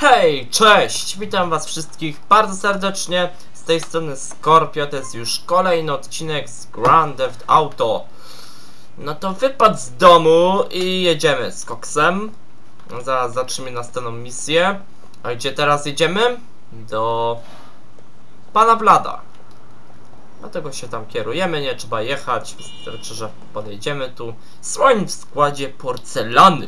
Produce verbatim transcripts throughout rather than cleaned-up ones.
Hej, cześć! Witam was wszystkich bardzo serdecznie. Z tej strony Scorpio, to jest już kolejny odcinek z Grand Theft Auto. No to wypad z domu i jedziemy z koksem. No zaraz zaczniemy następną misję. A gdzie teraz jedziemy? Do Pana Blada. Dlatego się tam kierujemy, nie trzeba jechać. Wystarczy, że podejdziemy tu. Słoń w składzie porcelany.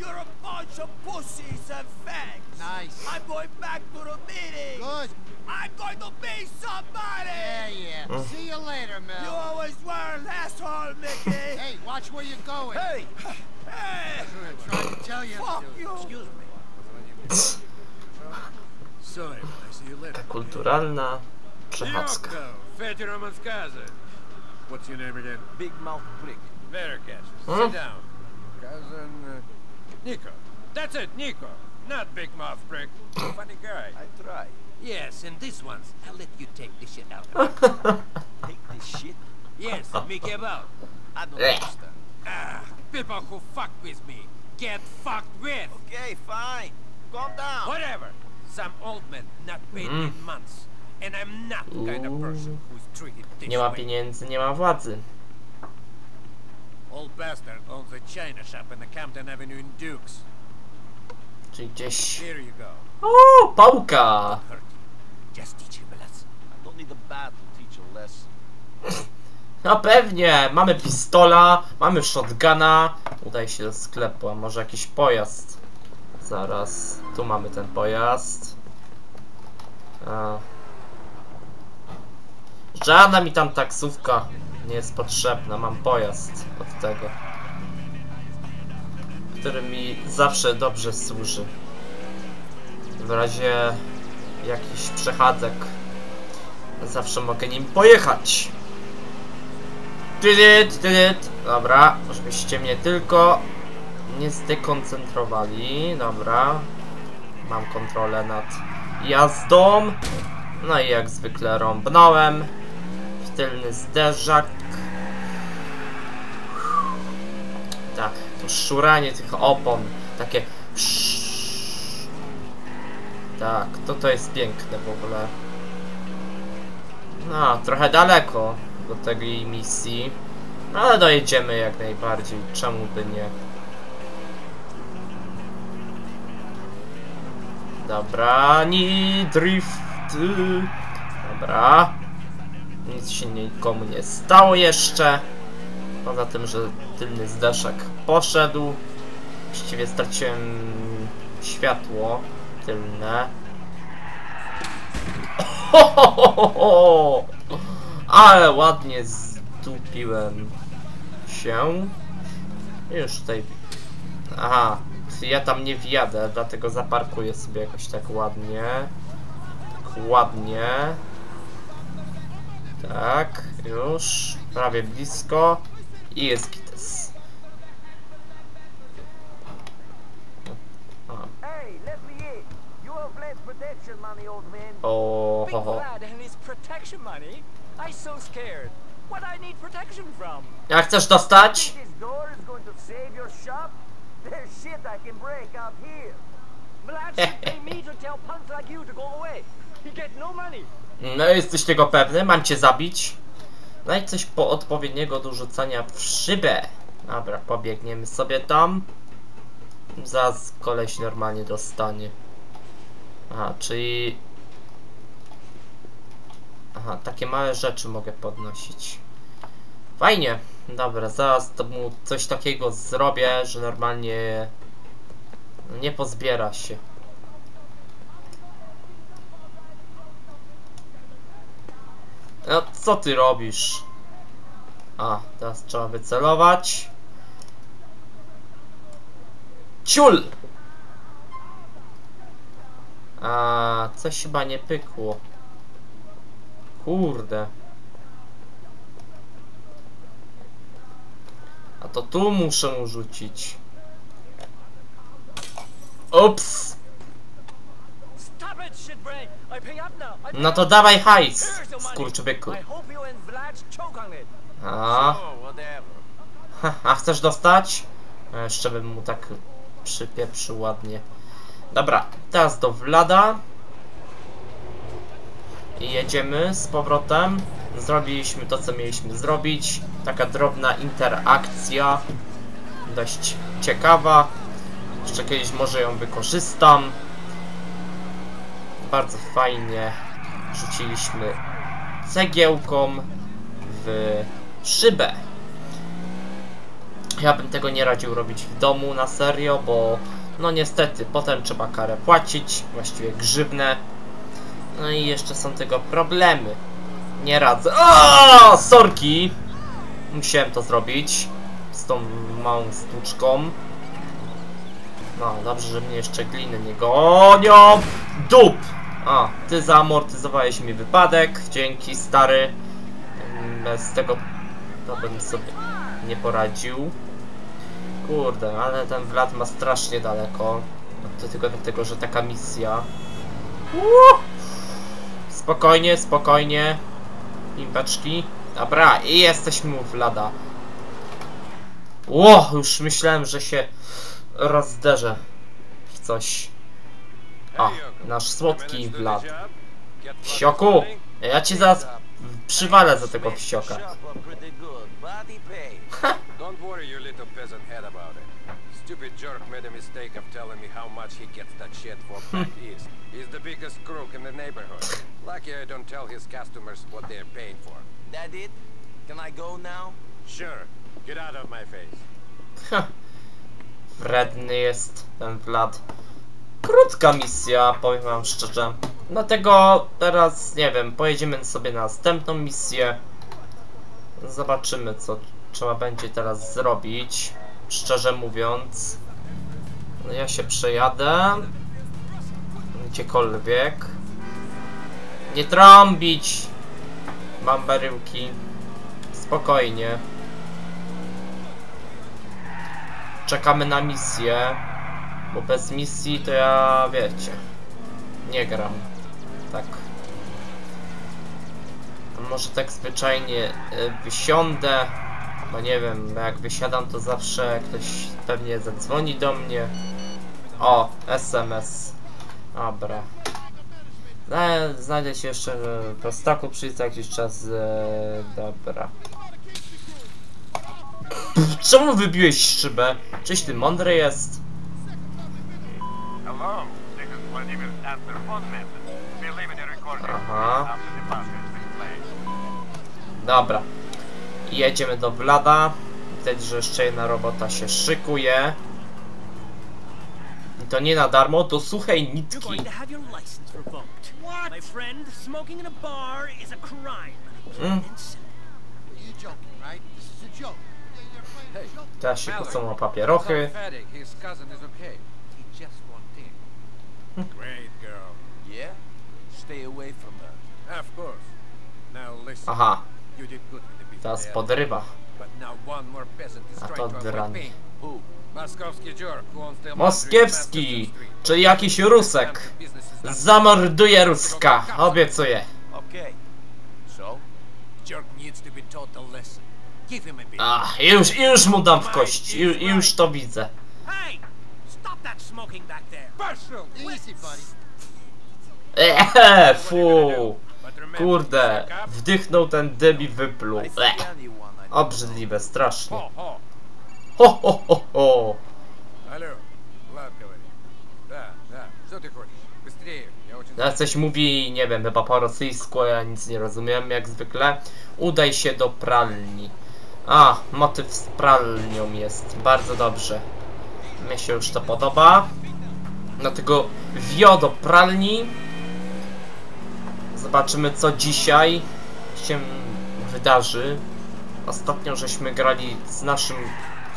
You're a bunch of pussies and fags. Nice. I'm going back to the meeting. Good. I'm going to be somebody. Yeah, yeah. Mm. See you later, Mel. You always were an asshole, Mickey. Hey, watch where you're going. Hey, hey. I'm trying to tell you. Fuck you. Excuse me. Sorry, I'll see you later. Kulturalna przechadzka. What's your name again? Big Mouth Brick. Veracast. Sit down. Cousin. Nico. That's it, Nico. Not Big Mouth Brick. Funny guy. I try. Yes, and this one's. I'll let you take this shit out of it. Take this shit? Yes, make him out. I don't understand. Ah, people who fuck with me get fucked with. Okay, fine. Calm down. Whatever. Some old man not paid mm. in months. And I'm not the kind of person who's treated this way. Nie ma pieniędzy, nie ma władzy. Old bastard owns a china shop in the Campton Avenue in Dukes. Czyli gdzieś... Here you go. O, pałka! Just teach him a lesson. I don't need a bat to teach a lesson. No pewnie! Mamy pistola, mamy shotguna. Udaj się do sklepu, a może jakiś pojazd. Zaraz, tu mamy ten pojazd. A. Żadna mi tam taksówka nie jest potrzebna, mam pojazd od tego, który mi zawsze dobrze służy w razie jakichś przechadzek, zawsze mogę nim pojechać. Dobra, żebyście mnie tylko nie zdekoncentrowali. Dobra, mam kontrolę nad jazdą, no i jak zwykle rąbnąłem w tylny zderzak. Tak, to szuranie tych opon, takie tak, to to jest piękne w ogóle. No, trochę daleko do tej misji, ale dojedziemy jak najbardziej, czemu by nie. Dobra, ni drift. Dobra. Nic się nikomu nie stało jeszcze. Poza tym, że tylny zdaszek poszedł. Właściwie straciłem światło tylne. Ohohoho! Ale ładnie zdupiłem się. Już tutaj... Aha, ja tam nie wjadę, dlatego zaparkuję sobie jakoś tak ładnie. Tak ładnie. Tak, już prawie blisko i jest kites. O, ho, ho. Jak chcesz dostać? No jesteś tego pewny? Mam cię zabić? Daj coś po odpowiedniego do rzucania w szybę. Dobra, pobiegniemy sobie tam. Zaraz koleś normalnie dostanie. Aha, czyli... Aha, takie małe rzeczy mogę podnosić. Fajnie. Dobra, zaraz to mu coś takiego zrobię, że normalnie nie pozbiera się. No co ty robisz? A, teraz trzeba wycelować. Ciul! A, coś chyba nie pykło. Kurde. A to tu muszę mu rzucić. Ups! No to dawaj hajs, skurczybyku. A. A chcesz dostać? Jeszcze bym mu tak przypieprzył ładnie. Dobra, teraz do Vlada. I jedziemy z powrotem. Zrobiliśmy to, co mieliśmy zrobić. Taka drobna interakcja. Dość ciekawa. Jeszcze kiedyś może ją wykorzystam. Bardzo fajnie rzuciliśmy cegiełką w szybę. Ja bym tego nie radził robić w domu na serio, bo no niestety potem trzeba karę płacić, właściwie grzywnę. No i jeszcze są tego problemy. Nie radzę. O, sorki! Musiałem to zrobić z tą małą stuczką. No, dobrze, że mnie jeszcze gliny nie gonią. Dup! A, ty zaamortyzowałeś mi wypadek. Dzięki, stary. Bez tego to bym sobie nie poradził. Kurde, ale ten Vlad ma strasznie daleko. To tylko dlatego, że taka misja. Uuu! Spokojnie, spokojnie. Pimpeczki. Dobra, i jesteśmy u Vlada. Ło, już myślałem, że się rozderzę w coś. O, nasz słodki Vlad. Psioku, ja ci zaraz przywalę za tego psioka. Ha. Ha. Wredny jest ten Vlad. Krótka misja, powiem wam szczerze. Dlatego teraz, nie wiem, pojedziemy sobie na następną misję. Zobaczymy, co trzeba będzie teraz zrobić. Szczerze mówiąc, ja się przejadę gdziekolwiek. Nie trąbić! Mam baryłki. Spokojnie. Czekamy na misję. Bo bez misji to ja, wiecie, nie gram. Tak. Może tak zwyczajnie wysiądę. Bo nie wiem, bo jak wysiadam, to zawsze ktoś pewnie zadzwoni do mnie. O, S M S. Dobra. Znajdę się jeszcze w prostaku, przyjdzie za jakiś czas. Dobra. Czemu wybiłeś szybę? Czyś ty mądry jest? Aha. Dobra. Jedziemy do Vlada. Widać, że jeszcze jedna robota się szykuje. I to nie na darmo, to suchej nitki. Mm. Teraz się kłócą o papierochy. Hm. Aha. Teraz podrywa. A to dran. Moskiewski, czyli jakiś Rusek. Zamorduje Ruska, obiecuję. Ach, już, już mu dam w kość, już, już to widzę. Eee, fu. Kurde, wdychnął ten dym i wypluł. Ech. Obrzydliwe, strasznie. Ho, ho, ho, ho. Teraz coś mówi, nie wiem, chyba po rosyjsku, ja nic nie rozumiem, jak zwykle. Udaj się do pralni. A, motyw z pralnią jest, bardzo dobrze. Mnie się już to podoba. Dlatego wio do pralni. Zobaczymy, co dzisiaj się wydarzy. Ostatnio żeśmy grali z naszym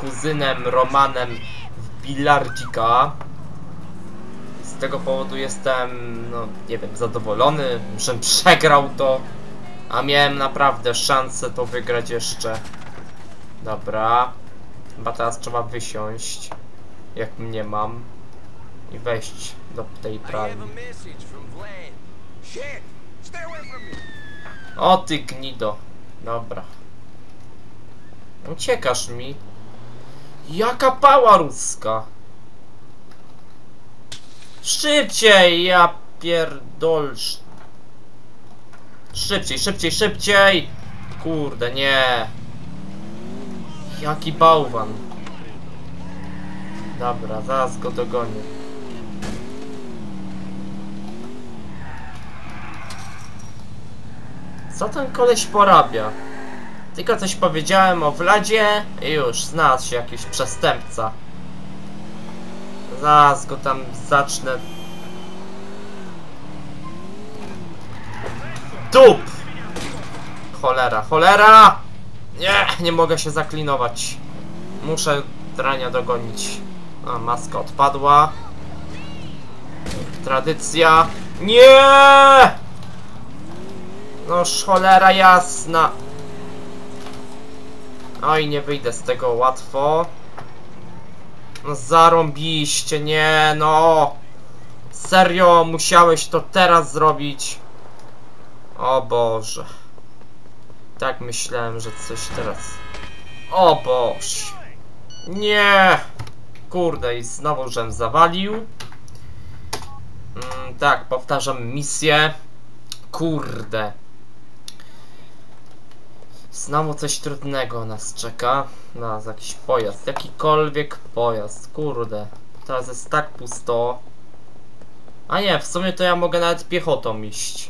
kuzynem Romanem w bilardzika. Z tego powodu jestem, no nie wiem, zadowolony, że przegrał to. A miałem naprawdę szansę to wygrać jeszcze. Dobra. Chyba teraz trzeba wysiąść, jak mnie mam. I wejść do tej pralni. O ty gnido. Dobra. Uciekasz mi. Jaka pała ruska. Szybciej, ja pierdol... Szybciej, szybciej, szybciej! Kurde, nie! Jaki bałwan! Dobra, zaraz go dogonię. Co ten koleś porabia? Tylko coś powiedziałem o Władzie i już znalazł się jakiś przestępca. Zaraz go tam zacznę. Dup! Cholera, cholera! Nie, nie mogę się zaklinować. Muszę drania dogonić. A, maska odpadła. Tradycja. Nie! Noż cholera jasna. Oj, nie wyjdę z tego łatwo. No zarąbiście, nie no. Serio, musiałeś to teraz zrobić. O Boże. Tak myślałem, że coś teraz. O Boże. Nie. Kurde, i znowu żem zawalił. Mm, tak, powtarzam misję. Kurde. Znowu coś trudnego nas czeka. Nas jakiś pojazd, jakikolwiek pojazd, kurde. Teraz jest tak pusto. A nie, w sumie to ja mogę nawet piechotą iść.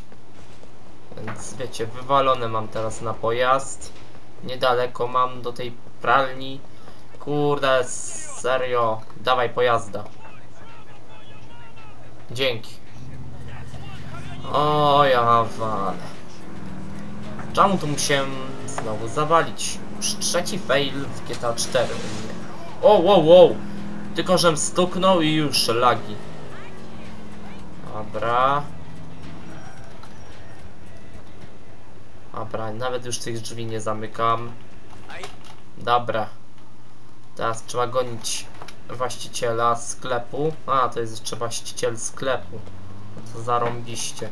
Więc wiecie, wywalone mam teraz na pojazd. Niedaleko mam do tej pralni. Kurde, serio. Dawaj pojazda. Dzięki. O, ja walę. Czemu tu musiałem znowu zawalić? Już trzeci fail w G T A cztery. O, wow, wow. Tylko żem stuknął i już lagi. Dobra. Dobra, nawet już tych drzwi nie zamykam. Dobra. Teraz trzeba gonić właściciela sklepu. A, to jest jeszcze właściciel sklepu. Co zarąbiście.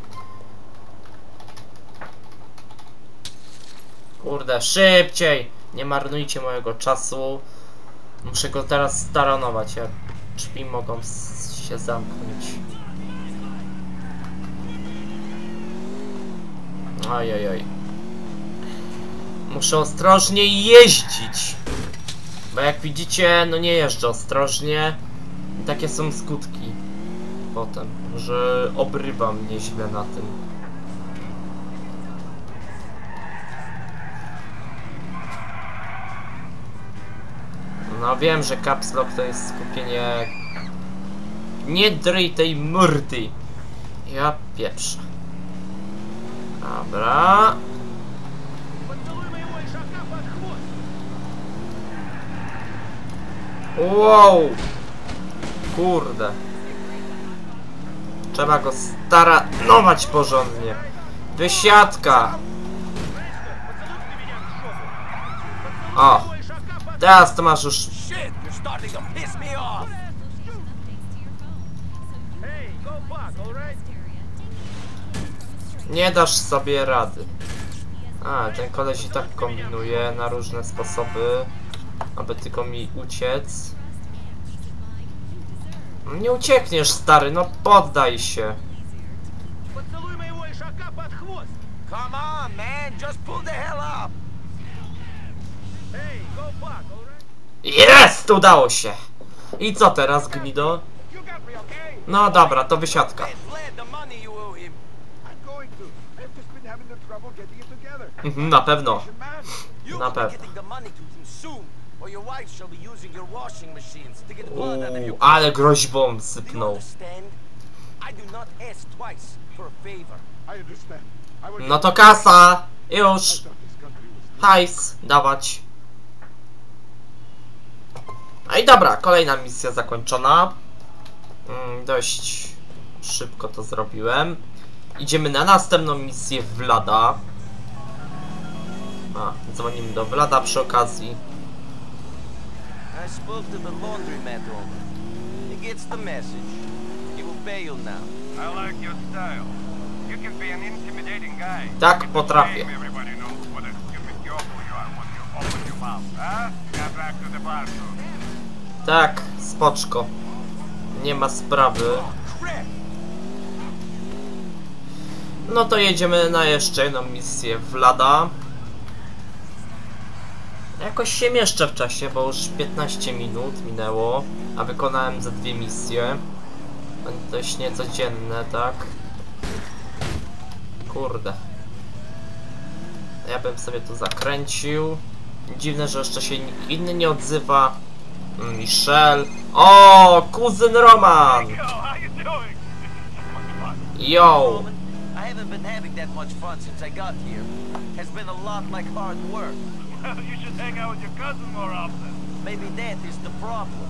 Kurde, szybciej! Nie marnujcie mojego czasu. Muszę go teraz staronować, jak drzwi mogą się zamknąć. Ojojoj. Muszę ostrożnie jeździć. Bo jak widzicie, no nie jeżdżę ostrożnie. I takie są skutki. Potem, że obrywam nieźle na tym. No wiem, że caps lock to jest skupienie... Nie dryj tej murdy. Ja pieprzę. Dobra. Wow. Kurde. Trzeba go staranować porządnie. Wysiadka. O. Teraz to masz już. Nie dasz sobie rady. A, ten koleś i tak kombinuje na różne sposoby, aby tylko mi uciec. Nie uciekniesz, stary, no poddaj się. Jest! Udało się! I co teraz, gnido? No dobra, to wysiadka. Na pewno. Na pewno. Uuu, ale groźbą sypnął. No to kasa! Już! Hajs, dawać. A i dobra, kolejna misja zakończona. Mm, dość szybko to zrobiłem. Idziemy na następną misję Vlada. A, dzwonimy do Vlada przy okazji. Tak potrafię. Tak, spoczko. Nie ma sprawy. No to jedziemy na jeszcze jedną misję w Lada. Jakoś się mieszczę w czasie, bo już piętnaście minut minęło, a wykonałem za dwie misje. Dość niecodzienne, tak? Kurde. Ja bym sobie tu zakręcił. Dziwne, że jeszcze się nikt inny nie odzywa. Michel. O, kuzyn Roman! Yo! I haven't been having that much fun since I got here. Has been a lot like hard work. Well, you should hang out with your cousin more often. Maybe that is the problem.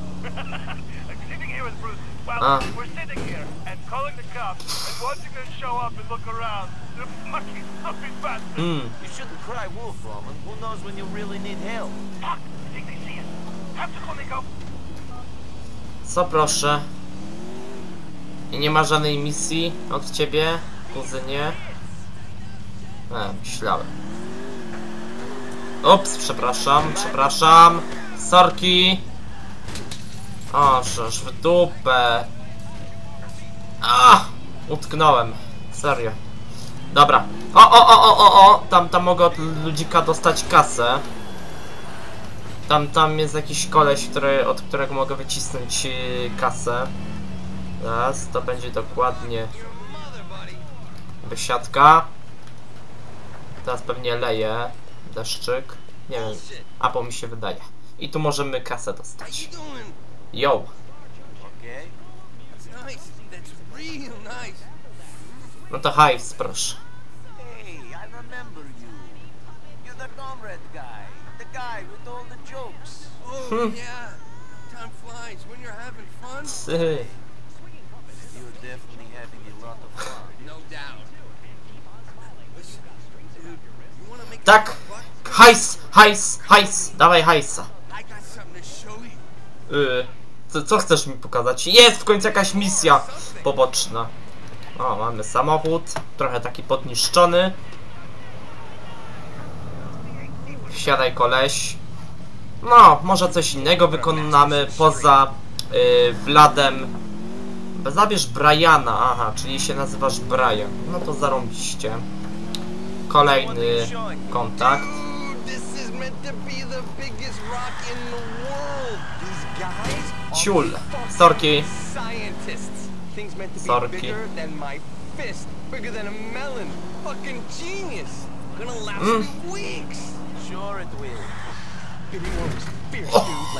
Sitting here with Bruce. Well, uh. we're sitting here and calling the cops and watching them show up and look around. They're fucking stupid bastards. Mm. You shouldn't cry wolf, Roman. Who knows when you really need help? Fuck! I think they see us. Have to call me go. Co proszę? I nie ma żadnej misji od ciebie? Kuzynie? E, myślałem. Ups, przepraszam, przepraszam. Sorki. O, przecież w dupę. A, utknąłem. Serio. Dobra. O, o, o, o, o, o. Tam, tam mogę od ludzika dostać kasę. Tam, tam jest jakiś koleś, który, od którego mogę wycisnąć kasę. Teraz to będzie dokładnie... Wysiadka. Teraz pewnie leje deszczyk. Nie wiem, a bo mi się wydaje. I tu możemy kasę dostać. Yo! No to hajs, proszę. Hmm. Ty. Tak! Hajs! Hajs! Hajs! Dawaj hajsa! Yy, co, co chcesz mi pokazać? Jest w końcu jakaś misja poboczna. O, mamy samochód. Trochę taki podniszczony. Wsiadaj koleś. No, może coś innego wykonamy poza yy, Vladem. Zabierz Briana. Aha, czyli się nazywasz Brian. No to zarąbiście. Kolejny kontakt. Ciul. Sorki. Sorki. Mm.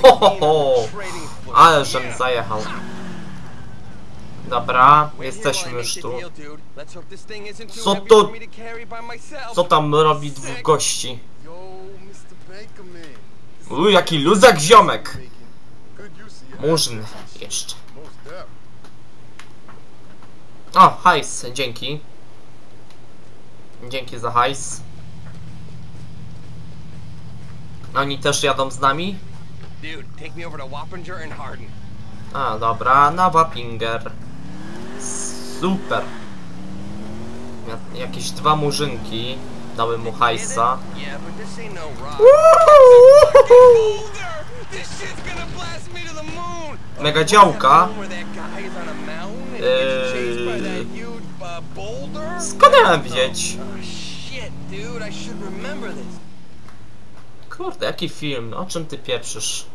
Ohohoho. Ale żem zajechał. Dobra, jesteśmy już tu. Co to? Co tam robi dwóch gości? U, jaki luzak ziomek! Murzyn jeszcze. O, hajs, dzięki. Dzięki za hajs. Oni też jadą z nami? A, dobra, na Wappinger. Super. Jakieś dwa murzynki dały mu hajsa. Mega działka. Eee... Skąd miałem widzieć? Kurde, jaki film? O czym ty pieprzysz?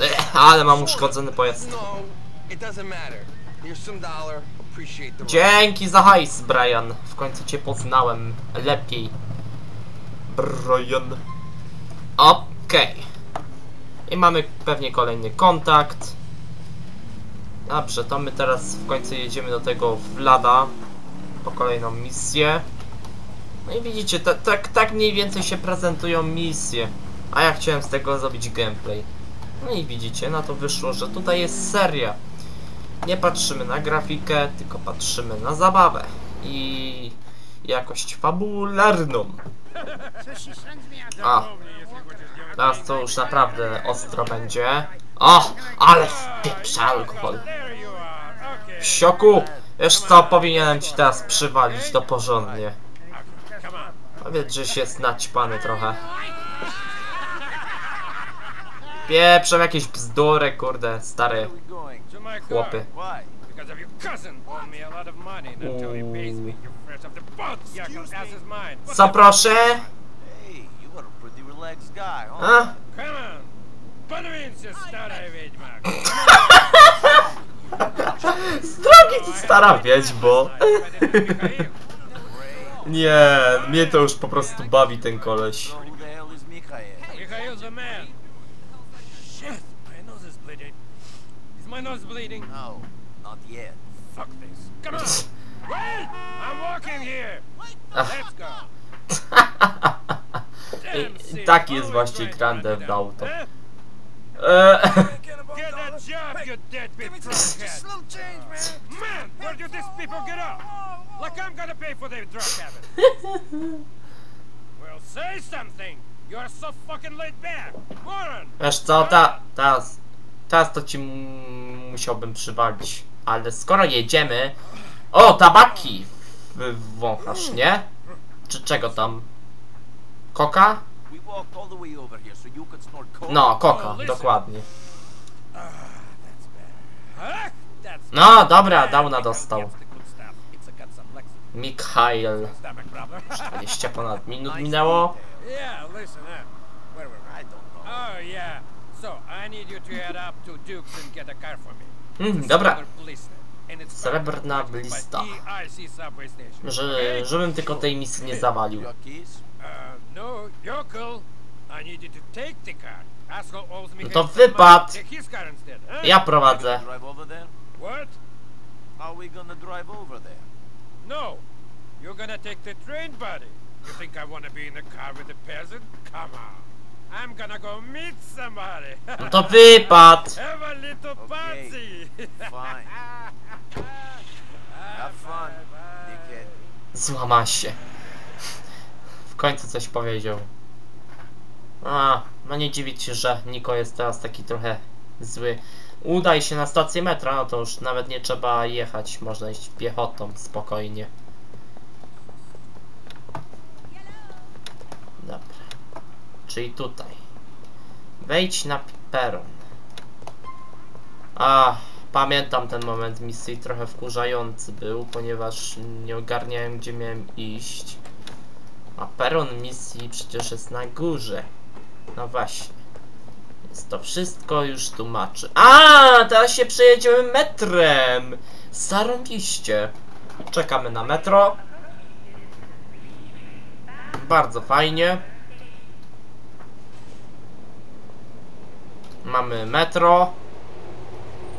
Ech, ale mam uszkodzony pojazd. Dzięki za hajs, Brian. W końcu cię poznałem lepiej. Brian. Okej. Okay. I mamy pewnie kolejny kontakt. Dobrze, to my teraz w końcu jedziemy do tego Vlada. Po kolejną misję. No i widzicie, tak, tak mniej więcej się prezentują misje. A ja chciałem z tego zrobić gameplay. No i widzicie, na to wyszło, że tutaj jest seria. Nie patrzymy na grafikę, tylko patrzymy na zabawę i jakość fabularną. A, teraz to już naprawdę ostro będzie. O, ale wpieprza alkohol. Wsioku, wiesz co, powinienem ci teraz przywalić to porządnie. Powiedz, że się naćpany trochę. Pieprzem jakieś bzdury, kurde, stary. chłopy. Co proszę? A? Z drogi, ty stara wiedźbo. Nie, mnie to już po prostu bawi ten koleś. I, i taki jest właśnie Grande w auto. Wiesz co, ta, teraz, teraz to ci musiałbym przywalić. Ale skoro jedziemy... O, tabaki! Wąchasz, nie? Czy czego tam? Koka? No, koka, dokładnie. No, dobra, dawna dostał. Mikhail. czterdzieści ponad minut minęło. Hmm, dobra. Srebrna blista. Że, żebym tylko tej misji nie zawalił. No to wypad! Ja prowadzę. No to wypad! Złama się. W końcu coś powiedział. A, no nie dziwić się, że Niko jest teraz taki trochę zły. Udaj się na stację metra, no to już nawet nie trzeba jechać, można iść piechotą spokojnie. Dobra. Czyli tutaj. Wejdź na peron. A, pamiętam ten moment misji, trochę wkurzający był, ponieważ nie ogarniałem, gdzie miałem iść. A peron misji przecież jest na górze. No właśnie. Więc to wszystko już tłumaczy. A, teraz się przejedziemy metrem. Zarąbiście. Czekamy na metro. Bardzo fajnie. Mamy metro.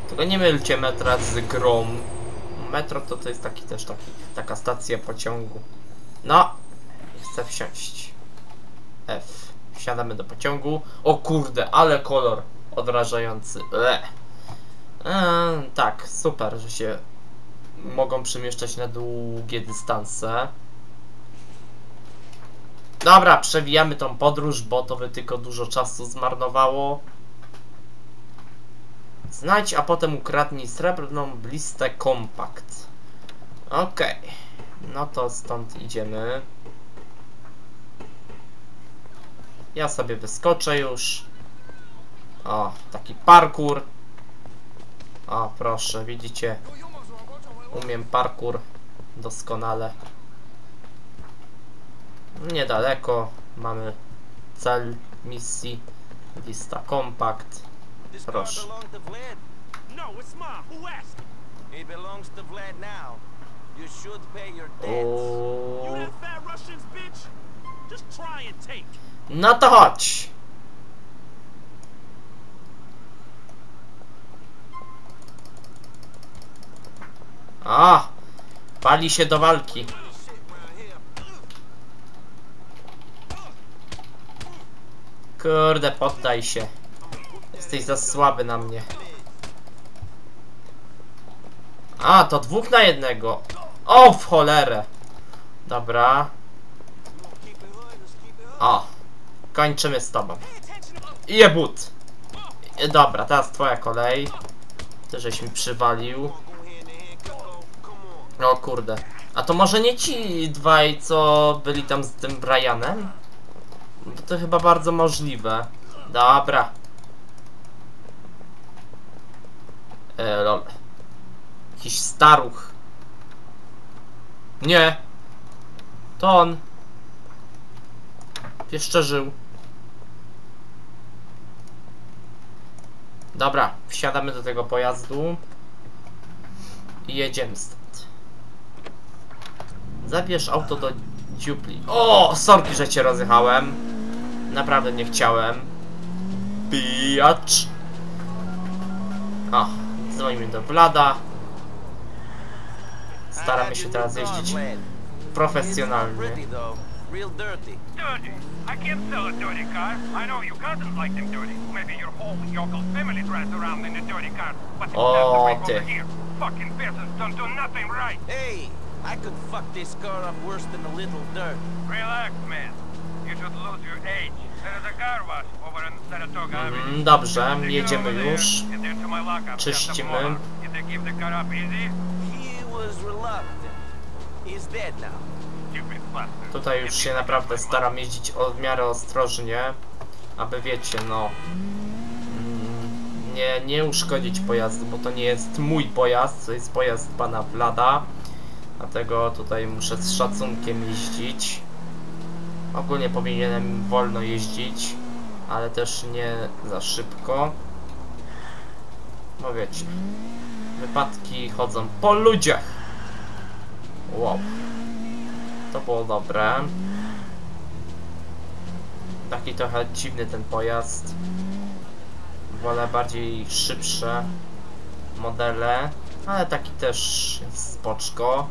Tylko nie mylcie metra z grą. Metro to, to jest taki też taki, taka stacja pociągu. No. Chcę wsiąść. F. Wsiadamy do pociągu. O kurde, ale kolor odrażający. Eee, tak, super, że się mogą przemieszczać na długie dystanse. Dobra, przewijamy tą podróż, bo to by tylko dużo czasu zmarnowało. Znajdź, a potem ukradnij srebrną blistę kompakt. Okej. No to stąd idziemy. Ja sobie wyskoczę już. O, taki parkour. O, proszę, widzicie? Umiem parkour doskonale. Niedaleko mamy cel misji. Lista kompakt. Proszę. Oooo. No to chodź! A! Pali się do walki. Kurde, poddaj się. Jesteś za słaby na mnie. A, to dwóch na jednego. O, w cholerę. Dobra. O. Kończymy z tobą. Jebut! Dobra, teraz twoja kolej. Ty żeś mi przywalił. O kurde. A to może nie ci dwaj, co byli tam z tym Brianem? Bo to chyba bardzo możliwe. Dobra. E, no. Jakiś staruch. Nie. To on. Jeszcze żył. Dobra, wsiadamy do tego pojazdu i jedziemy stąd. Zabierz auto do dziupli. O, sorki, że cię rozjechałem. Naprawdę nie chciałem. Pijacz. O, dzwonimy do Blada. Staramy się teraz jeździć profesjonalnie. Real dirty. Dirty? I can't sell a dirty car. I know your cousins like them dirty. Maybe your whole yokel family drives around in a dirty car. But it's oh, not the way over here. Fucking peasants don't do nothing right. Hey, I could fuck this car up worse than a little dirt. Relax, man. You should lose your age. There is a car wash over in Saratoga Avenue. Dobrze, jedziemy już. Czyścimy. Did they give the car up easy? He was reluctant. He's dead now. Tutaj już się naprawdę staram jeździć w miarę ostrożnie, aby wiecie, no nie, nie uszkodzić pojazdu, bo to nie jest mój pojazd, to jest pojazd pana Vlada, dlatego tutaj muszę z szacunkiem jeździć. Ogólnie powinienem wolno jeździć, ale też nie za szybko, bo wiecie, wypadki chodzą po ludziach. Wow. To było dobre. Taki trochę dziwny ten pojazd. Wolę bardziej szybsze modele, ale taki też jest spoczko.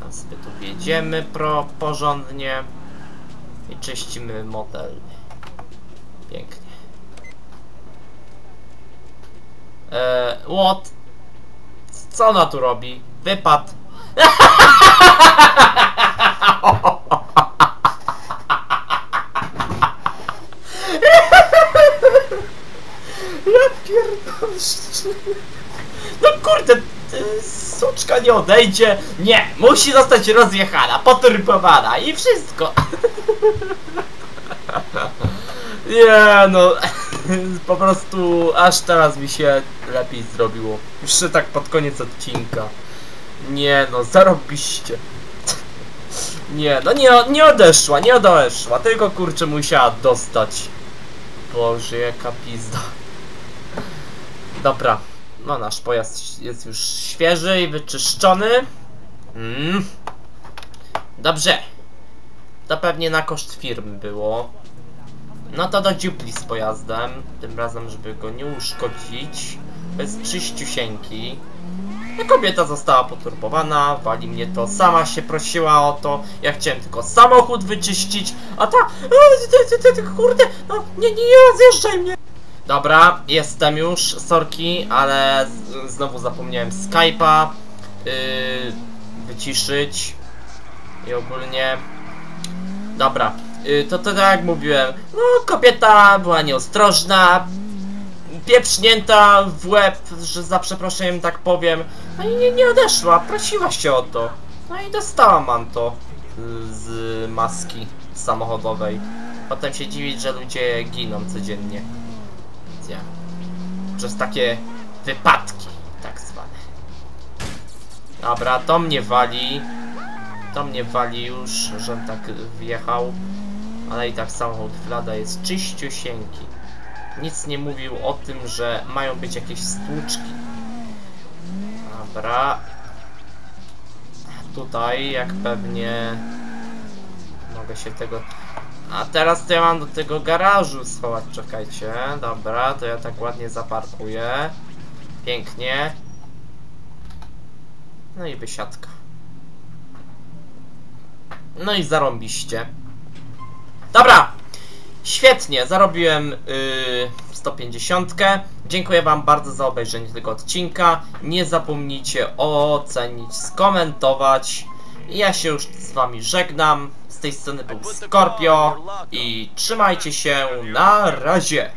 Tam sobie tu wjedziemy pro porządnie i czyścimy model. Pięknie. Eee, what? Co ona tu robi? Wypad. Ja pierdolę. No kurde, suczka nie odejdzie. Nie, musi zostać rozjechana, poturbowana i wszystko. Nie no, po prostu aż teraz mi się lepiej zrobiło. Już tak pod koniec odcinka. Nie no, zarobiście. Nie, no nie, nie odeszła, nie odeszła, tylko kurczę musiała dostać. Boże, jaka pizda. Dobra, no nasz pojazd jest już świeży i wyczyszczony. Mm. Dobrze. To pewnie na koszt firmy było. No to do dziupli z pojazdem. Tym razem, żeby go nie uszkodzić. Bez czyściusieńki. Kobieta została poturbowana, wali mnie to, sama się prosiła o to, ja chciałem tylko samochód wyczyścić, a ta, kurde, nie, nie rozjeżdżaj mnie. Dobra, jestem już, sorki, ale znowu zapomniałem Skype'a yy, wyciszyć i ogólnie, dobra, yy, to, to tak jak mówiłem, no kobieta była nieostrożna, pieprznięta w łeb, że za przeproszeniem tak powiem. No i nie, nie odeszła, prosiła się o to. No i dostała manto z maski samochodowej. Potem się dziwić, że ludzie giną codziennie. Ja. Przez takie wypadki, tak zwane. Dobra, to mnie wali. To mnie wali już, żem tak wjechał. Ale i tak samochód Vlada jest czyściusieńki. Nic nie mówił o tym, że mają być jakieś stłuczki. Dobra. Tutaj, jak pewnie... Mogę się tego... A teraz to ja mam do tego garażu schować, czekajcie. Dobra, to ja tak ładnie zaparkuję. Pięknie. No i wysiadka. No i zarąbiście. Dobra! Świetnie, zarobiłem yy, sto pięćdziesiąt. Dziękuję wam bardzo za obejrzenie tego odcinka. Nie zapomnijcie ocenić, skomentować. Ja się już z wami żegnam. Z tej strony był Skorpio i trzymajcie się, na razie.